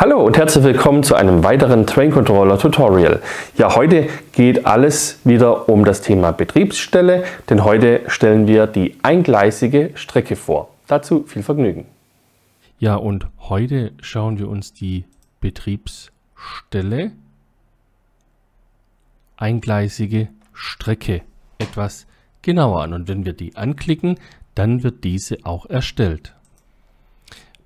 Hallo und herzlich willkommen zu einem weiteren Train Controller Tutorial. Ja, heute geht alles wieder um das Thema Betriebsstelle, denn heute stellen wir die eingleisige Strecke vor. Dazu viel Vergnügen. Ja, und heute schauen wir uns die Betriebsstelle eingleisige Strecke etwas genauer an. Und wenn wir die anklicken, dann wird diese auch erstellt.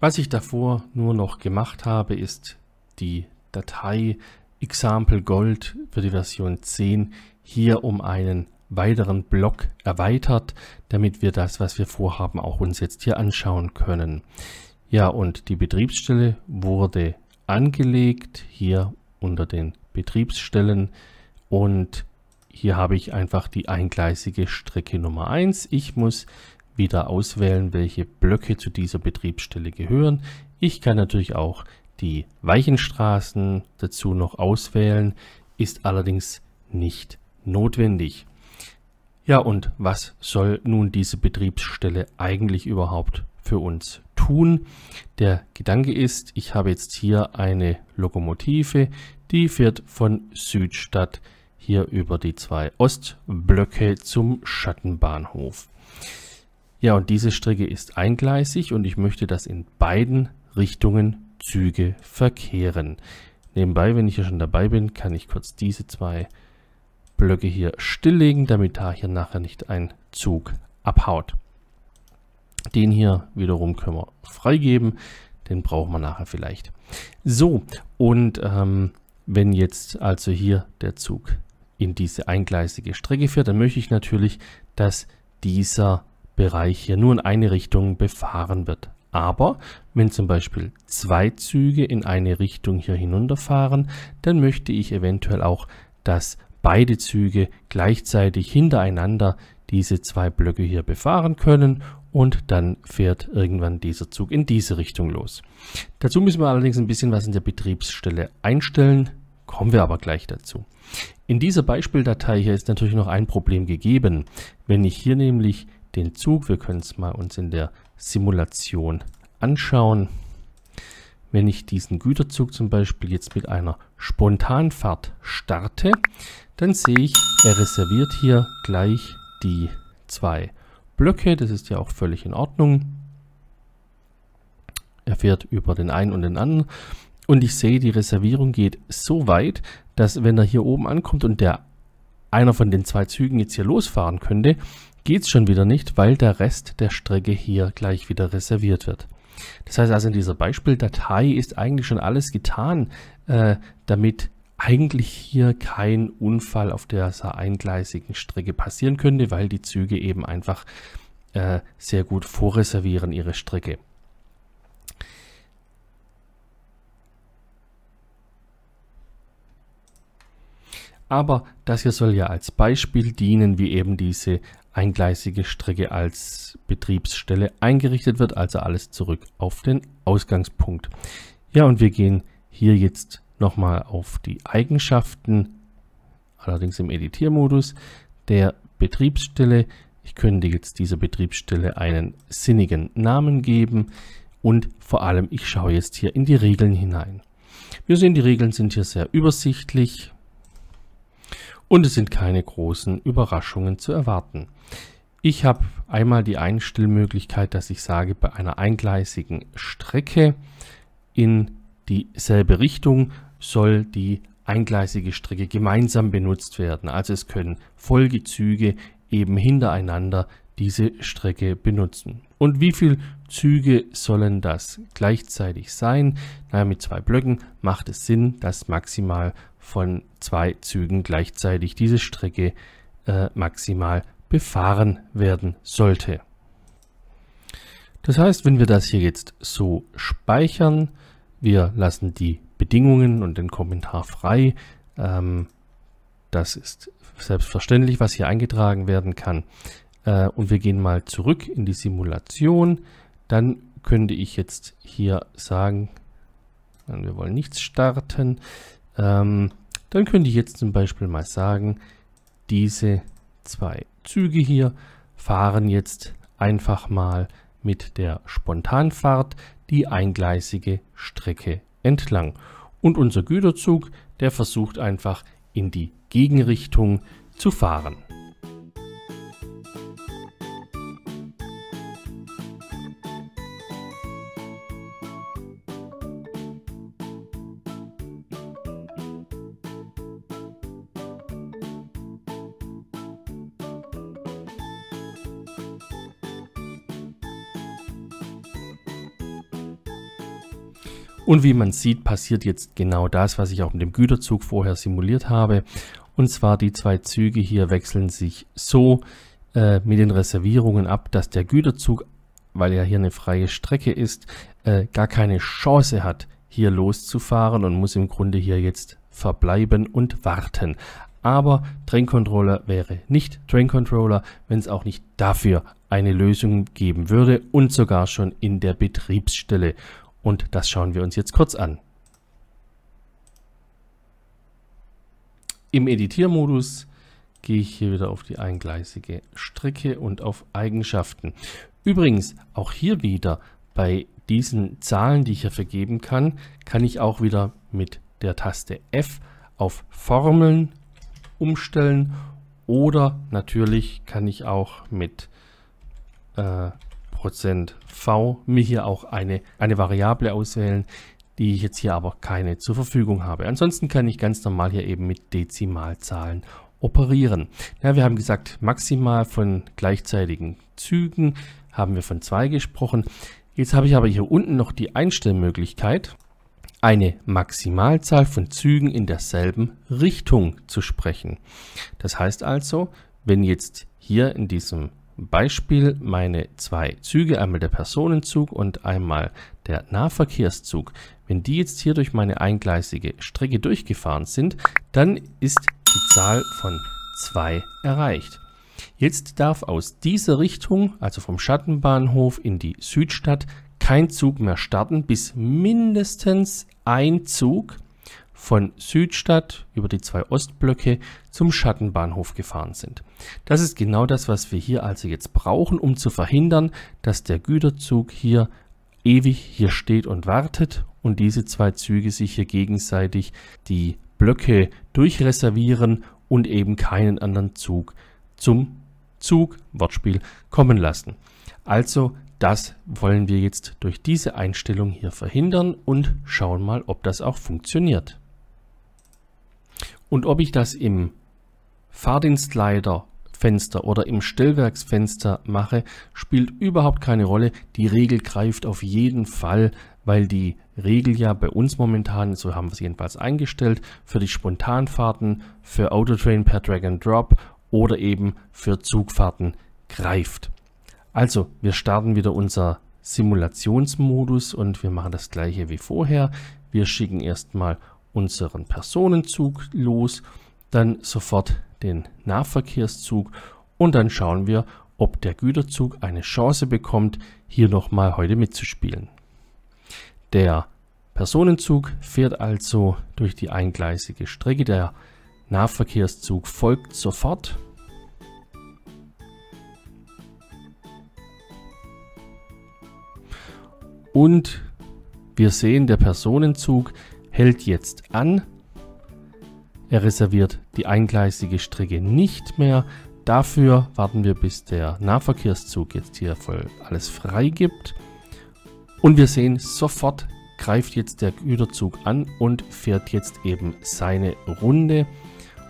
Was ich davor nur noch gemacht habe, ist die Datei Example Gold für die Version 10 hier um einen weiteren Block erweitert, damit wir das, was wir vorhaben, auch uns jetzt hier anschauen können. Ja, und die Betriebsstelle wurde angelegt, hier unter den Betriebsstellen, und hier habe ich einfach die eingleisige Strecke Nummer 1. Ich muss wieder auswählen, welche Blöcke zu dieser Betriebsstelle gehören. Ich kann natürlich auch die Weichenstraßen dazu noch auswählen, ist allerdings nicht notwendig. Ja, und was soll nun diese Betriebsstelle eigentlich überhaupt für uns tun? Der Gedanke ist, ich habe jetzt hier eine Lokomotive, die fährt von Südstadt hier über die zwei Ostblöcke zum Schattenbahnhof. Ja, und diese Strecke ist eingleisig und ich möchte, dass in beiden Richtungen Züge verkehren. Nebenbei, wenn ich hier schon dabei bin, kann ich kurz diese zwei Blöcke hier stilllegen, damit da hier nachher nicht ein Zug abhaut. Den hier wiederum können wir freigeben, den brauchen wir nachher vielleicht. So, und wenn jetzt also hier der Zug in diese eingleisige Strecke fährt, dann möchte ich natürlich, dass dieser Bereich hier nur in eine Richtung befahren wird. Aber wenn zum Beispiel zwei Züge in eine Richtung hier hinunterfahren, dann möchte ich eventuell auch, dass beide Züge gleichzeitig hintereinander diese zwei Blöcke hier befahren können, und dann fährt irgendwann dieser Zug in diese Richtung los. Dazu müssen wir allerdings ein bisschen was in der Betriebsstelle einstellen. Kommen wir aber gleich dazu. In dieser Beispieldatei hier ist natürlich noch ein Problem gegeben. Wenn ich hier nämlich den Zug, wir können es mal uns in der Simulation anschauen. Wenn ich diesen Güterzug zum Beispiel jetzt mit einer Spontanfahrt starte, dann sehe ich, er reserviert hier gleich die zwei Blöcke. Das ist ja auch völlig in Ordnung. Er fährt über den einen und den anderen. Und ich sehe, die Reservierung geht so weit, dass wenn er hier oben ankommt und einer von den zwei Zügen jetzt hier losfahren könnte, geht es schon wieder nicht, weil der Rest der Strecke hier gleich wieder reserviert wird. Das heißt also, in dieser Beispieldatei ist eigentlich schon alles getan, damit eigentlich hier kein Unfall auf dieser eingleisigen Strecke passieren könnte, weil die Züge eben einfach sehr gut vorreservieren ihre Strecke. Aber das hier soll ja als Beispiel dienen, wie eben diese eingleisige Strecke als Betriebsstelle eingerichtet wird, also alles zurück auf den Ausgangspunkt. Ja, und wir gehen hier jetzt nochmal auf die Eigenschaften, allerdings im Editiermodus der Betriebsstelle. Ich könnte jetzt dieser Betriebsstelle einen sinnigen Namen geben und vor allem, ich schaue jetzt hier in die Regeln hinein. Wir sehen, die Regeln sind hier sehr übersichtlich. Und es sind keine großen Überraschungen zu erwarten. Ich habe einmal die Einstellmöglichkeit, dass ich sage, bei einer eingleisigen Strecke in dieselbe Richtung soll die eingleisige Strecke gemeinsam benutzt werden. Also es können Folgezüge eben hintereinander diese Strecke benutzen. Und wie viele Züge sollen das gleichzeitig sein? Naja, mit zwei Blöcken macht es Sinn, dass maximal von zwei Zügen gleichzeitig diese Strecke maximal befahren werden sollte. Das heißt, wenn wir das hier jetzt so speichern, wir lassen die Bedingungen und den Kommentar frei. Das ist selbstverständlich, was hier eingetragen werden kann. Und wir gehen mal zurück in die Simulation. Dann könnte ich jetzt hier sagen, wir wollen nichts starten. Dann könnte ich jetzt zum Beispiel mal sagen, diese zwei Züge hier fahren jetzt einfach mal mit der Spontanfahrt die eingleisige Strecke entlang. Und unser Güterzug, der versucht einfach in die Gegenrichtung zu fahren. Und wie man sieht, passiert jetzt genau das, was ich auch mit dem Güterzug vorher simuliert habe. Und zwar die zwei Züge hier wechseln sich so mit den Reservierungen ab, dass der Güterzug, weil ja hier eine freie Strecke ist, gar keine Chance hat, hier loszufahren und muss im Grunde hier jetzt verbleiben und warten. Aber Train Controller wäre nicht Train Controller, wenn es auch nicht dafür eine Lösung geben würde und sogar schon in der Betriebsstelle. Und das schauen wir uns jetzt kurz an. Im Editiermodus gehe ich hier wieder auf die eingleisige Strecke und auf Eigenschaften. Übrigens, auch hier wieder bei diesen Zahlen, die ich hier vergeben kann, kann ich auch wieder mit der Taste F auf Formeln umstellen. Oder natürlich kann ich auch mit %V mir hier auch eine Variable auswählen, die ich jetzt hier aber keine zur Verfügung habe. Ansonsten kann ich ganz normal hier eben mit Dezimalzahlen operieren. Ja, wir haben gesagt, maximal von gleichzeitigen Zügen haben wir von 2 gesprochen. Jetzt habe ich aber hier unten noch die Einstellmöglichkeit, eine Maximalzahl von Zügen in derselben Richtung zu sprechen. Das heißt also, wenn jetzt hier in diesem Beispiel meine zwei Züge, einmal der Personenzug und einmal der Nahverkehrszug. Wenn die jetzt hier durch meine eingleisige Strecke durchgefahren sind, dann ist die Zahl von 2 erreicht. Jetzt darf aus dieser Richtung, also vom Schattenbahnhof in die Südstadt, kein Zug mehr starten, bis mindestens ein Zug von Südstadt über die 2 Ostblöcke zum Schattenbahnhof gefahren sind. Das ist genau das, was wir hier also jetzt brauchen, um zu verhindern, dass der Güterzug hier ewig hier steht und wartet und diese zwei Züge sich hier gegenseitig die Blöcke durchreservieren und eben keinen anderen Zug zum Zug, Wortspiel, kommen lassen. Also das wollen wir jetzt durch diese Einstellung hier verhindern und schauen mal, ob das auch funktioniert. Und ob ich das im Fahrdienstleiterfenster oder im Stellwerksfenster mache, spielt überhaupt keine Rolle. Die Regel greift auf jeden Fall, weil die Regel ja bei uns momentan, so haben wir sie jedenfalls eingestellt, für die Spontanfahrten, für Autotrain per Drag and Drop oder eben für Zugfahrten greift. Also, wir starten wieder unser Simulationsmodus und wir machen das gleiche wie vorher. Wir schicken erstmal unseren Personenzug los, dann sofort den Nahverkehrszug und dann schauen wir, ob der Güterzug eine Chance bekommt, hier nochmal heute mitzuspielen. Der Personenzug fährt also durch die eingleisige Strecke, der Nahverkehrszug folgt sofort. Und wir sehen, der Personenzug hält jetzt an. Er reserviert die eingleisige Strecke nicht mehr. Dafür warten wir, bis der Nahverkehrszug jetzt hier voll alles freigibt. Und wir sehen, sofort greift jetzt der Güterzug an und fährt jetzt eben seine Runde.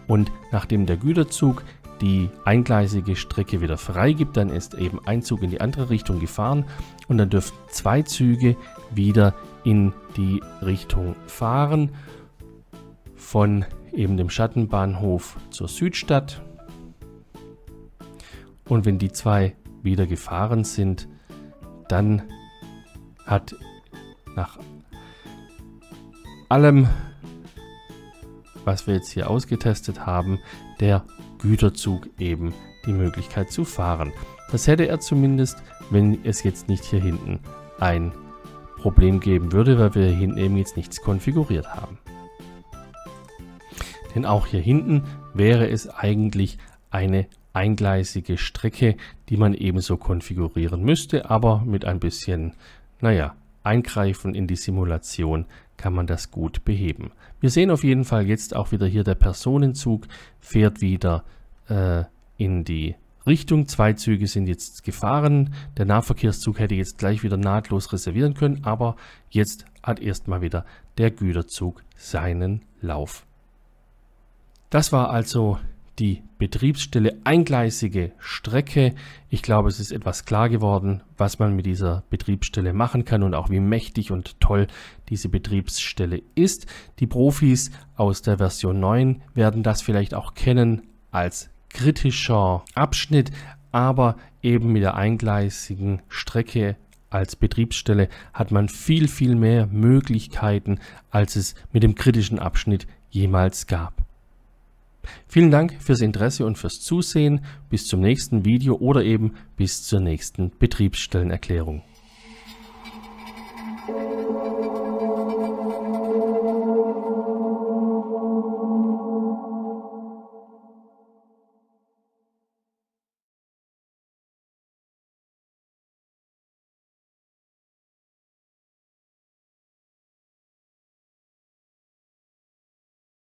Und nachdem der Güterzug die eingleisige Strecke wieder freigibt, dann ist eben ein Zug in die andere Richtung gefahren und dann dürfen 2 Züge wieder in die Richtung fahren von eben dem Schattenbahnhof zur Südstadt. Und wenn die 2 wieder gefahren sind, dann hat nach allem, was wir jetzt hier ausgetestet haben, der Güterzug eben die Möglichkeit zu fahren. Das hätte er zumindest, wenn es jetzt nicht hier hinten ein Problem geben würde, weil wir hier hinten eben jetzt nichts konfiguriert haben. Denn auch hier hinten wäre es eigentlich eine eingleisige Strecke, die man ebenso konfigurieren müsste, aber mit ein bisschen, naja, Eingreifen in die Simulation kann man das gut beheben. Wir sehen auf jeden Fall jetzt auch wieder hier, der Personenzug fährt wieder in die Richtung. 2 Züge sind jetzt gefahren. Der Nahverkehrszug hätte jetzt gleich wieder nahtlos reservieren können, aber jetzt hat erstmal wieder der Güterzug seinen Lauf. Das war also die Betriebsstelle eingleisige Strecke. Ich glaube, es ist etwas klar geworden, was man mit dieser Betriebsstelle machen kann und auch wie mächtig und toll diese Betriebsstelle ist. Die Profis aus der Version 9 werden das vielleicht auch kennen als kritischer Abschnitt, aber eben mit der eingleisigen Strecke als Betriebsstelle hat man viel, viel mehr Möglichkeiten, als es mit dem kritischen Abschnitt jemals gab. Vielen Dank fürs Interesse und fürs Zusehen. Bis zum nächsten Video oder eben bis zur nächsten Betriebsstellenerklärung.